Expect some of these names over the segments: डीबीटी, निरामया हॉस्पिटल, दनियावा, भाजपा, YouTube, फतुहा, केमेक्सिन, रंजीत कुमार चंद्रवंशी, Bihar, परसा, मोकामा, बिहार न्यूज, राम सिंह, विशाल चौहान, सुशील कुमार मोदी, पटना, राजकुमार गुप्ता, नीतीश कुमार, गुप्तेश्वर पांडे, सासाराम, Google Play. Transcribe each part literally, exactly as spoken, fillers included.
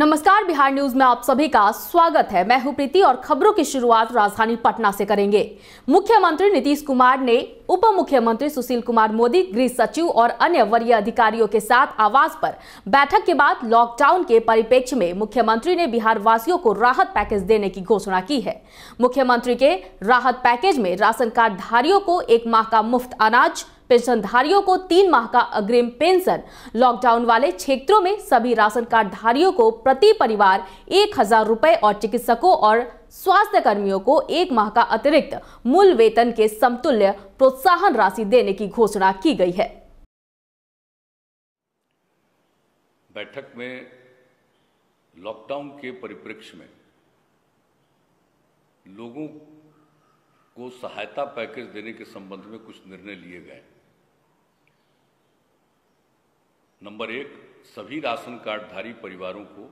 नमस्कार, बिहार न्यूज में आप सभी का स्वागत है। मैं हूं प्रीति और खबरों की शुरुआत राजधानी पटना से करेंगे। मुख्यमंत्री नीतीश कुमार ने उप मुख्यमंत्री सुशील कुमार मोदी, गृह सचिव और अन्य वरीय अधिकारियों के साथ आवास पर बैठक के बाद लॉकडाउन के परिप्रेक्ष्य में मुख्यमंत्री ने बिहार वासियों को राहत पैकेज देने की घोषणा की है। मुख्यमंत्री के राहत पैकेज में राशन कार्ड धारियों को एक माह का मुफ्त अनाज, पेंशनधारियों को तीन माह का अग्रिम पेंशन, लॉकडाउन वाले क्षेत्रों में सभी राशन कार्ड धारियों को प्रति परिवार एक हजार रुपए और चिकित्सकों और स्वास्थ्य कर्मियों को एक माह का अतिरिक्त मूल वेतन के समतुल्य प्रोत्साहन राशि देने की घोषणा की गई है। बैठक में लॉकडाउन के परिप्रेक्ष्य में लोगों को सहायता पैकेज देने के संबंध में कुछ निर्णय लिए गए। नंबर एक, सभी राशन कार्डधारी परिवारों को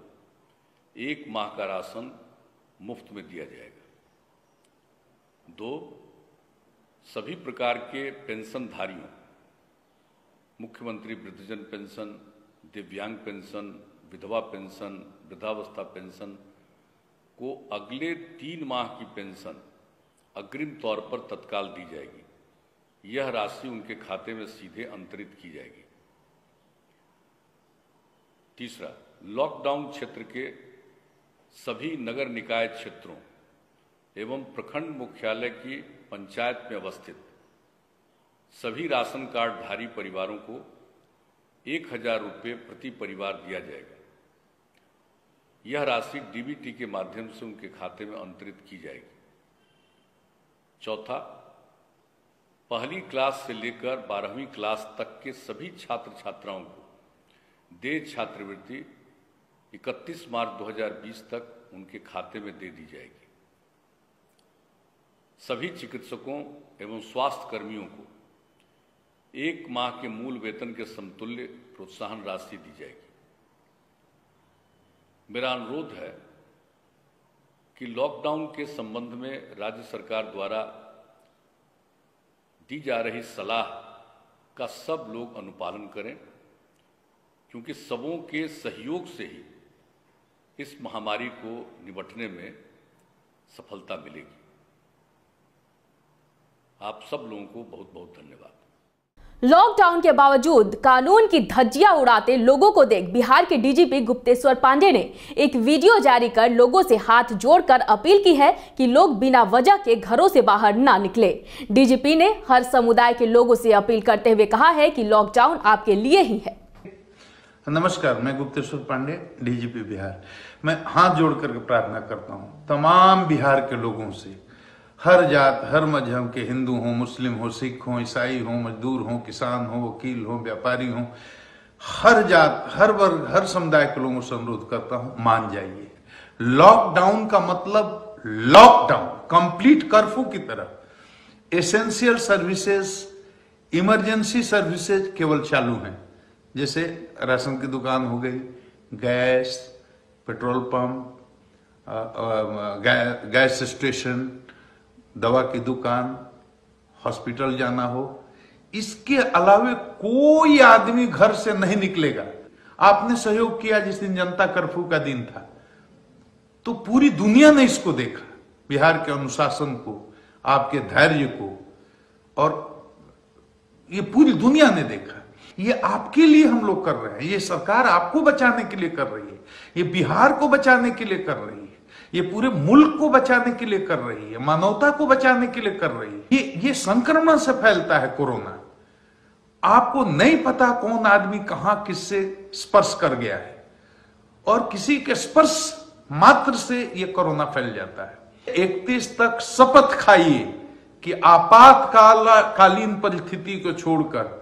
एक माह का राशन मुफ्त में दिया जाएगा। दो, सभी प्रकार के पेंशनधारियों, मुख्यमंत्री वृद्धजन पेंशन, दिव्यांग पेंशन, विधवा पेंशन, वृद्धावस्था पेंशन को अगले तीन माह की पेंशन अग्रिम तौर पर तत्काल दी जाएगी। यह राशि उनके खाते में सीधे अंतरित की जाएगी। तीसरा, लॉकडाउन क्षेत्र के सभी नगर निकाय क्षेत्रों एवं प्रखंड मुख्यालय की पंचायत में अवस्थित सभी राशन कार्डधारी परिवारों को एक हजार रुपये प्रति परिवार दिया जाएगा। यह राशि डीबीटी के माध्यम से उनके खाते में अंतरित की जाएगी। चौथा, पहली क्लास से लेकर बारहवीं क्लास तक के सभी छात्र छात्राओं को देय छात्रवृत्ति इकतीस मार्च दो हजार बीस तक उनके खाते में दे दी जाएगी। सभी चिकित्सकों एवं स्वास्थ्य कर्मियों को एक माह के मूल वेतन के समतुल्य प्रोत्साहन राशि दी जाएगी। मेरा अनुरोध है कि लॉकडाउन के संबंध में राज्य सरकार द्वारा दी जा रही सलाह का सब लोग अनुपालन करें, क्योंकि सबों के सहयोग से ही इस महामारी को निपटने में सफलता मिलेगी। आप सब लोगों को बहुत बहुत धन्यवाद। लॉकडाउन के बावजूद कानून की धज्जियां उड़ाते लोगों को देख बिहार के डीजीपी गुप्तेश्वर पांडे ने एक वीडियो जारी कर लोगों से हाथ जोड़कर अपील की है कि लोग बिना वजह के घरों से बाहर ना निकले। डीजीपी ने हर समुदाय के लोगों से अपील करते हुए कहा है कि लॉकडाउन आपके लिए ही है। नमस्कार, मैं गुप्तेश्वर पांडे, डीजीपी बिहार। मैं हाथ जोड़कर प्रार्थना करता हूँ तमाम बिहार के लोगों से, हर जात हर मजहब के, हिंदू हों, मुस्लिम हों, सिख हों, ईसाई हों, मजदूर हों, किसान हों, वकील हों, व्यापारी हों, हर जात हर वर्ग हर समुदाय के लोगों से अनुरोध करता हूं, मान जाइए। लॉकडाउन का मतलब लॉकडाउन कंप्लीट कर्फ्यू की तरह एसेंशियल सर्विसेज, इमरजेंसी सर्विसेज केवल चालू हैं, जैसे राशन की दुकान हो गई, gas, petrol pump, gas station, दवा की दुकान, हॉस्पिटल जाना हो, इसके अलावे कोई आदमी घर से नहीं निकलेगा। आपने सहयोग किया जिस दिन जनता कर्फ्यू का दिन था, तो पूरी दुनिया ने इसको देखा, बिहार के अनुशासन को, आपके धैर्य को, और ये पूरी दुनिया ने देखा। ये आपके लिए हम लोग कर रहे हैं, ये सरकार आपको बचाने के लिए कर रही है, ये बिहार को बचाने के लिए कर रही है, ये पूरे मुल्क को बचाने के लिए कर रही है, मानवता को बचाने के लिए कर रही है। ये ये संक्रमण से फैलता है कोरोना। आपको नहीं पता कौन आदमी कहां किससे स्पर्श कर गया है, और किसी के स्पर्श मात्र से ये कोरोना फैल जाता है। इकतीस तक शपथ खाइए कि आपातकाल कालीन परिस्थिति को छोड़कर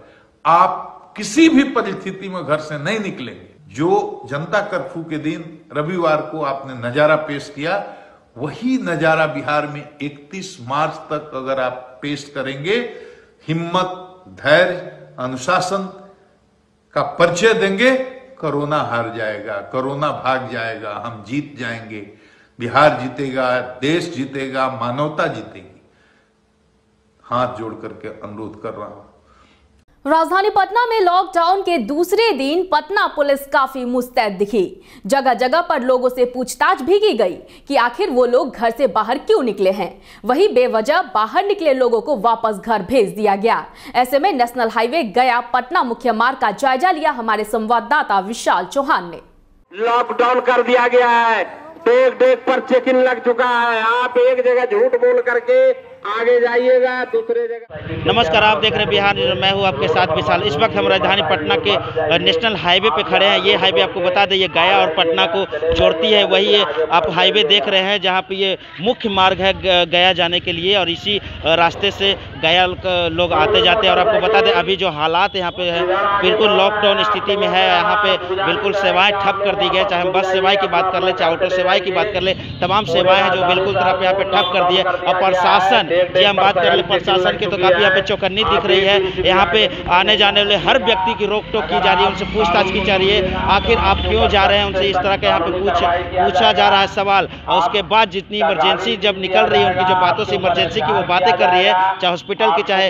आप किसी भी परिस्थिति में घर से नहीं निकलेंगे। जो जनता कर्फ्यू के दिन रविवार को आपने नजारा पेश किया, वही नजारा बिहार में इकतीस मार्च तक अगर आप पेश करेंगे, हिम्मत, धैर्य, अनुशासन का परिचय देंगे, कोरोना हार जाएगा, कोरोना भाग जाएगा, हम जीत जाएंगे, बिहार जीतेगा, देश जीतेगा, मानवता जीतेगी। हाथ जोड़ करके अनुरोध कर रहा हूं। राजधानी पटना में लॉकडाउन के दूसरे दिन पटना पुलिस काफी मुस्तैद दिखी। जगह जगह पर लोगों से पूछताछ भी की गई कि आखिर वो लोग घर से बाहर क्यों निकले हैं। वहीं बेवजह बाहर निकले लोगों को वापस घर भेज दिया गया। ऐसे में नेशनल हाईवे गया पटना मुख्य मार्ग का जायजा लिया हमारे संवाददाता विशाल चौहान ने। लॉकडाउन कर दिया गया है, डेग डेग पर चेकिंग लग चुका है। आप एक जगह झूठ बोल करके आगे जाइएगा दूसरे जगह। नमस्कार, आप देख रहे हैं बिहार न्यूज, मैं हूं आपके साथ विशाल। इस वक्त हम राजधानी पटना के नेशनल हाईवे पे खड़े हैं। ये हाईवे आपको बता दें ये गया और पटना को जोड़ती है। वही आप हाईवे देख रहे हैं जहां पे ये मुख्य मार्ग है गया जाने के लिए, और इसी रास्ते से गया लोग आते जाते हैं। और आपको बता दें अभी जो हालात यहाँ पे है बिल्कुल लॉकडाउन स्थिति में है। यहाँ पे बिल्कुल सेवाएँ ठप कर दी गई, चाहे हम बस सेवाएँ की बात कर लें, चाहे ऑटो सेवाएँ की बात कर लें, तमाम सेवाएँ हैं जो बिल्कुल तरफ यहाँ पे ठप कर दी है। और प्रशासन जी हम बात कर ले प्रशासन की तो काफी यहाँ पे चौकन्नी दिख रही है। यहाँ पे आने जाने वाले हर व्यक्ति की रोक टोक की जा रही है, उनसे पूछताछ की जा रही है, आखिर आप क्यों जा रहे हैं, उनसे इस तरह के यहाँ पे पूछ पूछा जा रहा है सवाल। और उसके बाद जितनी इमरजेंसी जब निकल रही है उनकी जो बातों से इमरजेंसी की वो बातें कर रही है, चाहे हॉस्पिटल की चाहे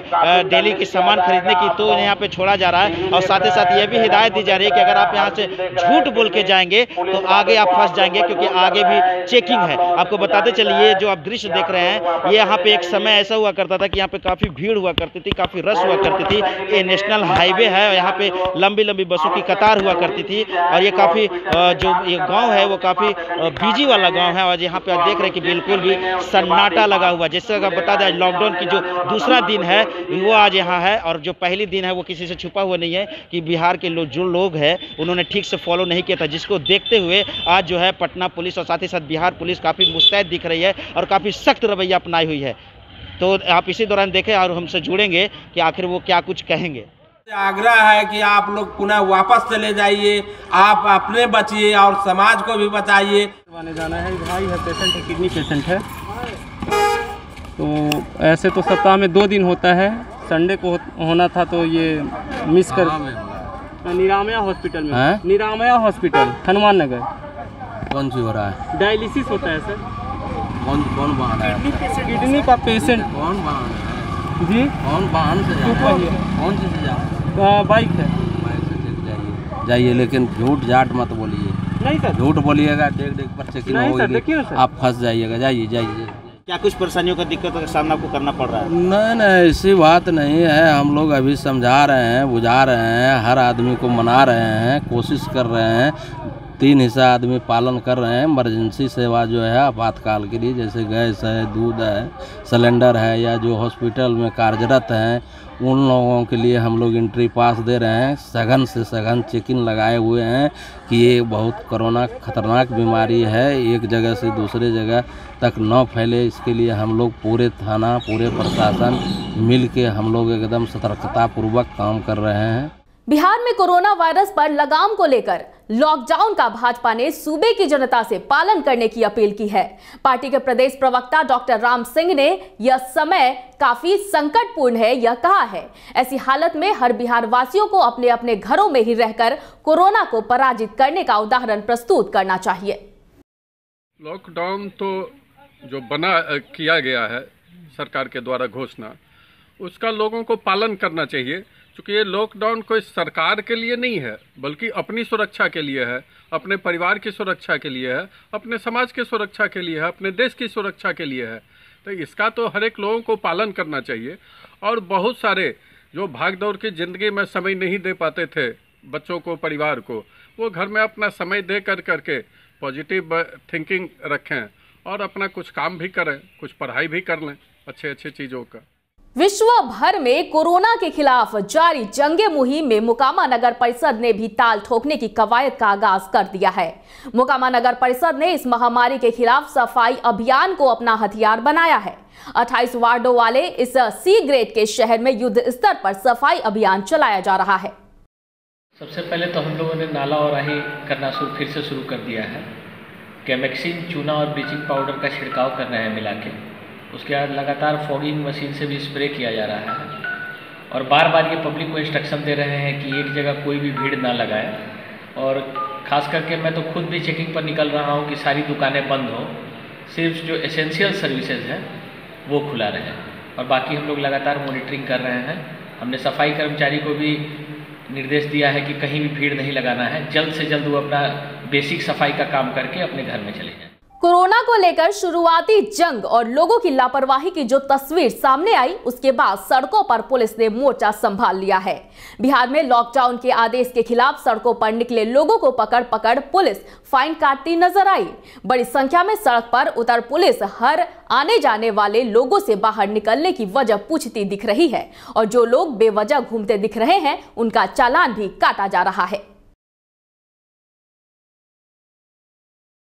डेली की सामान खरीदने की, तो यहाँ पे छोड़ा जा रहा है। और साथ ही साथ ये भी हिदायत दी जा रही है कि अगर आप यहाँ से झूठ बोल के जाएंगे तो आगे आप फंस जाएंगे, क्योंकि आगे भी चेकिंग है। आपको बताते चलिए जो आप दृश्य देख रहे हैं ये यहाँ पे एक समय ऐसा हुआ करता था कि यहाँ पे काफ़ी भीड़ हुआ करती थी, काफ़ी रश हुआ करती थी। ये नेशनल हाईवे है, यहाँ पे लंबी लंबी बसों की कतार हुआ करती थी। और ये काफ़ी जो ये गांव है वो काफ़ी बिजी वाला गांव है, और यहाँ पे आप देख रहे हैं कि बिल्कुल भी सन्नाटा लगा हुआ। जैसे अगर बता दें लॉकडाउन की जो दूसरा दिन है वो आज यहाँ है, और जो पहली दिन है वो किसी से छुपा हुआ नहीं है कि बिहार के लोग जो लोग हैं उन्होंने ठीक से फॉलो नहीं किया था, जिसको देखते हुए आज जो है पटना पुलिस और साथ ही साथ बिहार पुलिस काफ़ी मुस्तैद दिख रही है और काफ़ी सख्त रवैया अपनाई हुई है। तो आप इसी दौरान देखें और हमसे जुड़ेंगे कि आखिर वो क्या कुछ कहेंगे। आग्रह है कि आप लोग पुनः वापस चले जाइए, आप अपने बचिए और समाज को भी बचाइए। जाना है भाई है, पेशेंट है, किडनी पेशेंट है, तो ऐसे तो सप्ताह में दो दिन होता है, संडे को होना था तो ये मिस कर। निरामया हॉस्पिटल में है? निरामया हॉस्पिटल हनुमान नगर। कौन सी हो रहा है? डायलिसिस होता है सर। कौन कौन वाहन है? किडनी का पेशेंट। कौन वाहन है जी? कौन वाहन से जा रहा है? कौन से जा रहा है? बाइक है। बाइक से चले जाइए जाइए, लेकिन झूठ झाट मत बोलिए। नहीं सर, झूठ बोलिएगा डेग डेग पर चेकिंग होगी, आप फंस जाइएगा। जाइए जाइए। क्या कुछ परेशानियों का दिक्कत का सामना आपको करना पड़ रहा है? नहीं नहीं, ऐसी बात नहीं है। हम लोग अभी समझा रहे हैं, बुझा रहे हैं, हर आदमी को मना रहे हैं, कोशिश कर रहे हैं। तीन हिस्सा आदमी पालन कर रहे हैं। इमरजेंसी सेवा जो है आपातकाल के लिए, जैसे गैस है, दूध है, सिलेंडर है, या जो हॉस्पिटल में कार्यरत हैं उन लोगों के लिए हम लोग एंट्री पास दे रहे हैं। सघन से सघन चेकिंग लगाए हुए हैं कि ये बहुत कोरोना खतरनाक बीमारी है, एक जगह से दूसरे जगह तक न फैले, इसके लिए हम लोग पूरे थाना पूरे प्रशासन मिल के हम लोग एकदम सतर्कतापूर्वक काम कर रहे हैं। बिहार में कोरोना वायरस पर लगाम को लेकर लॉकडाउन का भाजपा ने सूबे की जनता से पालन करने की अपील की है। पार्टी के प्रदेश प्रवक्ता डॉक्टर राम सिंह ने यह समय काफी संकटपूर्ण है यह कहा है। ऐसी हालत में हर बिहार वासियों को अपने अपने घरों में ही रहकर कोरोना को पराजित करने का उदाहरण प्रस्तुत करना चाहिए। लॉकडाउन तो जो बना किया गया है सरकार के द्वारा घोषणा, उसका लोगों को पालन करना चाहिए, क्योंकि ये लॉकडाउन कोई सरकार के लिए नहीं है बल्कि अपनी सुरक्षा के लिए है, अपने परिवार की सुरक्षा के लिए है, अपने समाज की सुरक्षा के लिए है, अपने देश की सुरक्षा के लिए है। तो इसका तो हर एक लोगों को पालन करना चाहिए। और बहुत सारे जो भागदौड़ की ज़िंदगी में समय नहीं दे पाते थे बच्चों को, परिवार को, वो घर में अपना समय दे कर करके पॉजिटिव थिंकिंग रखें और अपना कुछ काम भी करें, कुछ पढ़ाई भी कर लें अच्छे अच्छे चीज़ों का। विश्व भर में कोरोना के खिलाफ जारी जंगे मुहिम में मोकामा नगर परिषद ने भी ताल ठोकने की कवायद का आगाज कर दिया है। मोकामा नगर परिषद ने इस महामारी के खिलाफ सफाई अभियान को अपना हथियार बनाया है। अट्ठाईस वार्डों वाले इस सी ग्रेड के शहर में युद्ध स्तर पर सफाई अभियान चलाया जा रहा है। सबसे पहले तो हम लोगों ने नाला और राही करना फिर से शुरू कर दिया है। केमेक्सिन, चूना और ब्लीचिंग पाउडर का छिड़काव कर रहे हैं मिला के। उसके बाद लगातार फॉगिंग मशीन से भी स्प्रे किया जा रहा है, और बार बार ये पब्लिक को इंस्ट्रक्शन दे रहे हैं कि एक जगह कोई भी भीड़ ना लगाए। और ख़ास करके मैं तो खुद भी चेकिंग पर निकल रहा हूँ कि सारी दुकानें बंद हों, सिर्फ जो एसेंशियल सर्विसेज हैं वो खुला रहे, और बाकी हम लोग लगातार मॉनिटरिंग कर रहे हैं हमने सफाई कर्मचारी को भी निर्देश दिया है कि कहीं भी भीड़ नहीं लगाना है, जल्द से जल्द वो अपना बेसिक सफाई का काम करके अपने घर में चले जाएं। कोरोना को लेकर शुरुआती जंग और लोगों की लापरवाही की जो तस्वीर सामने आई, उसके बाद सड़कों पर पुलिस ने मोर्चा संभाल लिया है। बिहार में लॉकडाउन के आदेश के खिलाफ सड़कों पर निकले लोगों को पकड़ पकड़ पुलिस फाइन काटती नजर आई। बड़ी संख्या में सड़क पर उतर पुलिस हर आने जाने वाले लोगों से बाहर निकलने की वजह पूछती दिख रही है और जो लोग बेवजह घूमते दिख रहे हैं उनका चालान भी काटा जा रहा है।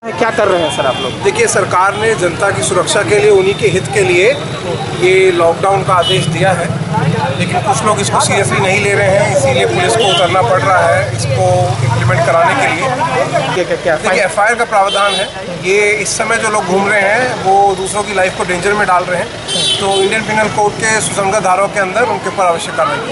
क्या कर रहे हैं सर आप लोग? देखिए, सरकार ने जनता की सुरक्षा के लिए, उन्हीं के हित के लिए ये लॉकडाउन का आदेश दिया है, लेकिन कुछ लोग इसको सीरियसली नहीं ले रहे हैं, इसीलिए पुलिस को उतरना पड़ रहा है इसको इम्प्लीमेंट कराने के लिए। देखिए, एफ आई आर का प्रावधान है। ये इस समय जो लोग घूम रहे हैं वो दूसरों की लाइफ को डेंजर में डाल रहे हैं, तो इंडियन पिनल कोड के सुसंगत धाराओं के अंदर उनके ऊपर आवश्यक कार्रवाई की।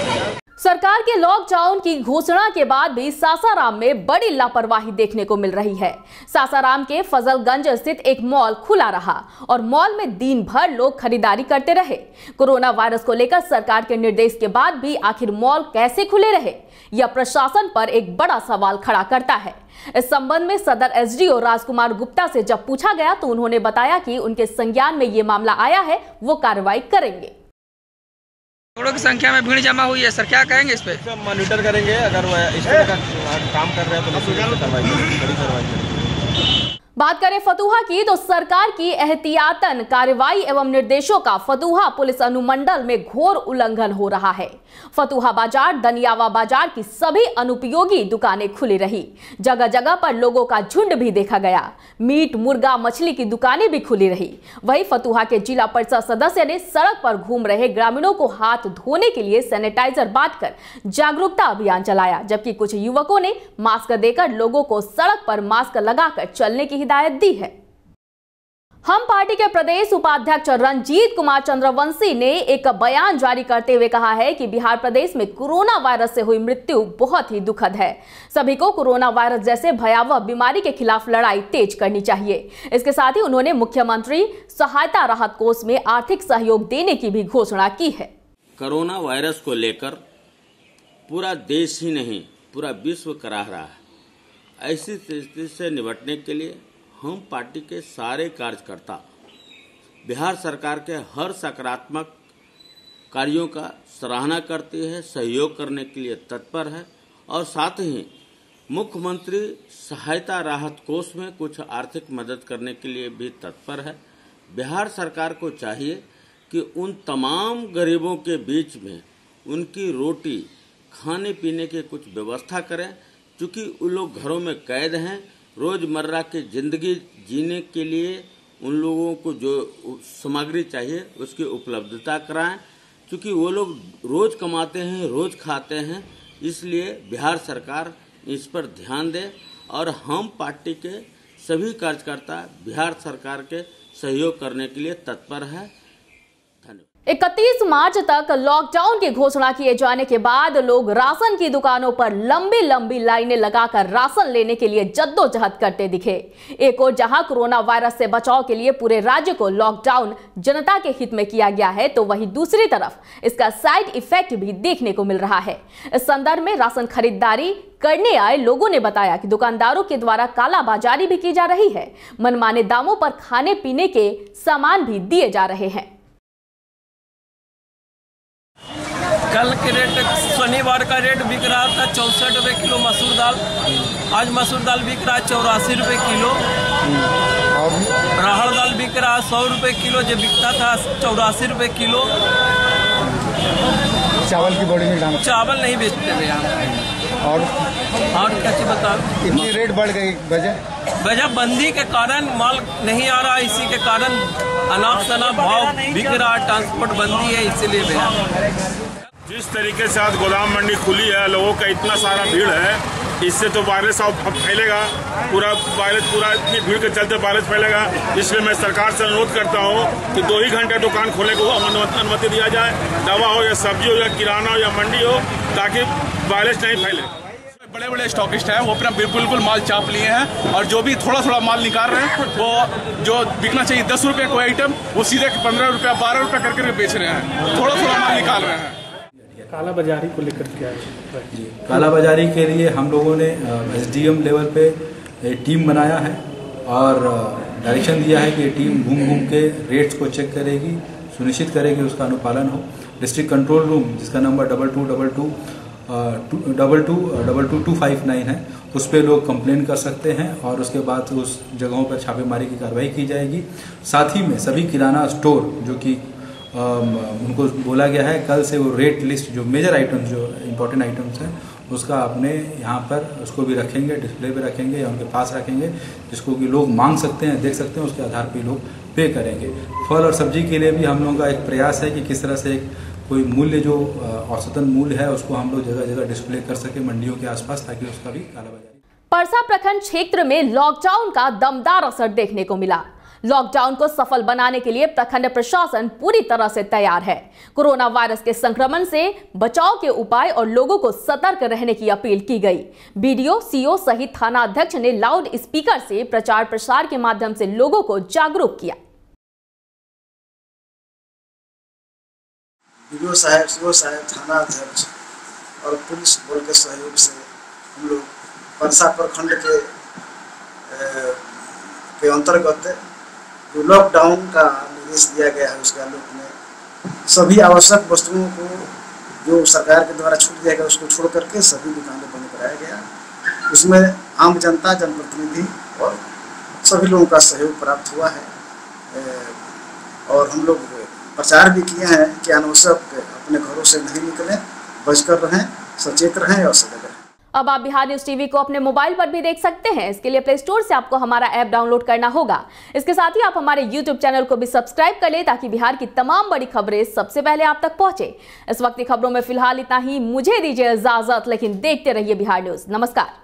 सरकार के लॉकडाउन की घोषणा के बाद भी सासाराम में बड़ी लापरवाही देखने को मिल रही है। सासाराम के फजलगंज स्थित एक मॉल खुला रहा और मॉल में दिन भर लोग खरीदारी करते रहे। कोरोना वायरस को लेकर सरकार के निर्देश के बाद भी आखिर मॉल कैसे खुले रहे, यह प्रशासन पर एक बड़ा सवाल खड़ा करता है। इस संबंध में सदर S D O राजकुमार गुप्ता से जब पूछा गया तो उन्होंने बताया कि उनके संज्ञान में ये मामला आया है, वो कार्रवाई करेंगे। करोड़ों की संख्या में भीड़ जमा हुई है सर, क्या कहेंगे इस पे? मॉनिटर करेंगे, अगर वो इस तरह का काम कर रहे हैं तो निश्चित कार्रवाई करेंगे। बात करें फतुहा की तो सरकार की एहतियातन कार्रवाई एवं निर्देशों का फतुहा पुलिस अनुमंडल में घोर उल्लंघन हो रहा है। फतुहा बाजार, दनियावा बाजार की सभी अनुपयोगी दुकानें खुली रही। जगह जगह पर लोगों का झुंड भी देखा गया। मीट, मुर्गा, मछली की दुकानें भी खुली रही। वहीं फतुहा के जिला परिषद सदस्य ने सड़क पर घूम रहे ग्रामीणों को हाथ धोने के लिए सैनिटाइजर बांटकर जागरूकता अभियान चलाया, जबकि कुछ युवकों ने मास्क देकर लोगों को सड़क पर मास्क लगाकर चलने की हिदायत दी है। हम पार्टी के प्रदेश उपाध्यक्ष रंजीत कुमार चंद्रवंशी ने एक बयान जारी करते हुए कहा है कि बिहार प्रदेश में कोरोना वायरस से हुई मृत्यु बहुत ही दुखद है। सभी को कोरोना वायरस जैसे भयावह बीमारी के खिलाफ लड़ाई तेज करनी चाहिए। इसके साथ ही उन्होंने मुख्यमंत्री सहायता राहत कोष में आर्थिक सहयोग देने की भी घोषणा की है। कोरोना वायरस को लेकर पूरा देश ही नहीं पूरा विश्व कराह रहा है। ऐसी स्थिति से निपटने के लिए हम पार्टी के सारे कार्यकर्ता बिहार सरकार के हर सकारात्मक कार्यों का सराहना करती है, सहयोग करने के लिए तत्पर है और साथ ही मुख्यमंत्री सहायता राहत कोष में कुछ आर्थिक मदद करने के लिए भी तत्पर है। बिहार सरकार को चाहिए कि उन तमाम गरीबों के बीच में उनकी रोटी, खाने पीने के कुछ व्यवस्था करें, क्योंकि उन लोग घरों में कैद हैं। रोजमर्रा की जिंदगी जीने के लिए उन लोगों को जो सामग्री चाहिए उसकी उपलब्धता कराएं, क्योंकि वो लोग रोज कमाते हैं, रोज खाते हैं। इसलिए बिहार सरकार इस पर ध्यान दे और हम पार्टी के सभी कार्यकर्ता बिहार सरकार के सहयोग करने के लिए तत्पर है। इकतीस मार्च तक लॉकडाउन की घोषणा किए जाने के बाद लोग राशन की दुकानों पर लंबी लंबी लाइनें लगाकर राशन लेने के लिए जद्दोजहद करते दिखे। एक ओर जहां कोरोना वायरस से बचाव के लिए पूरे राज्य को लॉकडाउन जनता के हित में किया गया है, तो वहीं दूसरी तरफ इसका साइड इफेक्ट भी देखने को मिल रहा है। इस संदर्भ में राशन खरीदारी करने आए लोगों ने बताया कि दुकानदारों के द्वारा कालाबाजारी भी की जा रही है। मनमाने दामों पर खाने पीने के सामान भी दिए जा रहे हैं। कल के रेट, शनिवार का रेट बिक रहा था चौंसठ रुपये किलो मसूर दाल, आज मसूर दाल बिक रहा है चौरासी रुपये किलो। राहड़ दाल बिक रहा है सौ रुपये किलो, जो बिकता था चौरासी रुपये किलो। चावल की बोरी में दाम, चावल नहीं बेचते भैया। और और क्या चीज बताओ, इतनी रेट बढ़ गई वजह वजह बंदी के कारण माल नहीं आ रहा, इसी के कारण अनाप शनाप भाव बिक रहा, ट्रांसपोर्ट बंदी है, इसीलिए भैया। जिस तरीके से आज गोदाम मंडी खुली है, लोगों का इतना सारा भीड़ है, इससे तो वायरस अब फैलेगा, पूरा वायरस पूरा इतनी भीड़ के चलते वायरस फैलेगा। इसलिए मैं सरकार से अनुरोध करता हूं कि दो ही घंटे दुकान खोलने को अनुमति दिया जाए, दवा हो या सब्जी हो या किराना हो या मंडी हो, ताकि वायरस नहीं फैले। बड़े बड़े स्टॉकिस्ट हैं, वो अपना बिल्कुल माल चाप लिए हैं और जो भी थोड़ा थोड़ा माल निकाल रहे हैं वो जो बिकना चाहिए दस रुपये कोई आइटम, वो सीधे पंद्रह रुपया बारह रुपये करके बेच रहे हैं, थोड़ा थोड़ा माल निकाल रहे हैं। कालाबाजारी को लेकर क्या है जी? कालाबाजारी के लिए हम लोगों ने एसडीएम लेवल पे एक टीम बनाया है और डायरेक्शन दिया है कि टीम घूम घूम के रेट्स को चेक करेगी, सुनिश्चित करेगी उसका अनुपालन हो। डिस्ट्रिक्ट कंट्रोल रूम जिसका नंबर double two double two double two double two two five nine है, उस पर लोग कंप्लेन कर सकते हैं और उसके बाद उस जगहों पर छापेमारी की कार्रवाई की जाएगी। साथ ही में सभी किराना स्टोर जो कि उनको बोला गया है कल से वो रेट लिस्ट जो मेजर आइटम्स जो इम्पोर्टेंट आइटम्स हैं उसका अपने यहाँ पर उसको भी रखेंगे, डिस्प्ले पे रखेंगे या उनके पास रखेंगे जिसको कि लोग मांग सकते हैं, देख सकते हैं, उसके आधार पर लोग पे करेंगे। फल और सब्जी के लिए भी हम लोगों का एक प्रयास है कि किस तरह से एक कोई मूल्य जो औसतन मूल्य है उसको हम लोग जगह जगह डिस्प्ले कर सके मंडियों के आसपास ताकि उसका भी कालाबाजारी। परसा प्रखंड क्षेत्र में लॉकडाउन का दमदार असर देखने को मिला। लॉकडाउन को सफल बनाने के लिए प्रखंड प्रशासन पूरी तरह से तैयार है। कोरोना वायरस के संक्रमण से बचाव के उपाय और लोगों को सतर्क रहने की अपील की गई। बीडीओ, सीओ सहित थाना अध्यक्ष ने लाउड स्पीकर से प्रचार प्रसार के माध्यम से लोगों को जागरूक किया। बीडीओ साहब, सीओ साहब, थाना अध्यक्ष और पुलिस बल के सहयोग से हम लोग परसा प्रखंड के, के अंतर्गत जो लॉकडाउन का निर्देश दिया गया है उसके आलोक में सभी आवश्यक वस्तुओं को जो सरकार के द्वारा छूट दिया गया उसको छोड़ करके सभी दुकानें बंद कराया गया। उसमें आम जनता, जनप्रतिनिधि और सभी लोगों का सहयोग प्राप्त हुआ है और हम लोग प्रचार भी किए हैं कि अनावश्यक अपने घरों से नहीं निकलें, बचकर रहें, सचेत रहें और सतर्क रहें। अब आप बिहार न्यूज टीवी को अपने मोबाइल पर भी देख सकते हैं। इसके लिए प्ले स्टोर से आपको हमारा ऐप डाउनलोड करना होगा। इसके साथ ही आप हमारे यूट्यूब चैनल को भी सब्सक्राइब कर लें ताकि बिहार की तमाम बड़ी खबरें सबसे पहले आप तक पहुंचे। इस वक्त की खबरों में फिलहाल इतना ही। मुझे दीजिए इजाजत, लेकिन देखते रहिए बिहार न्यूज। नमस्कार।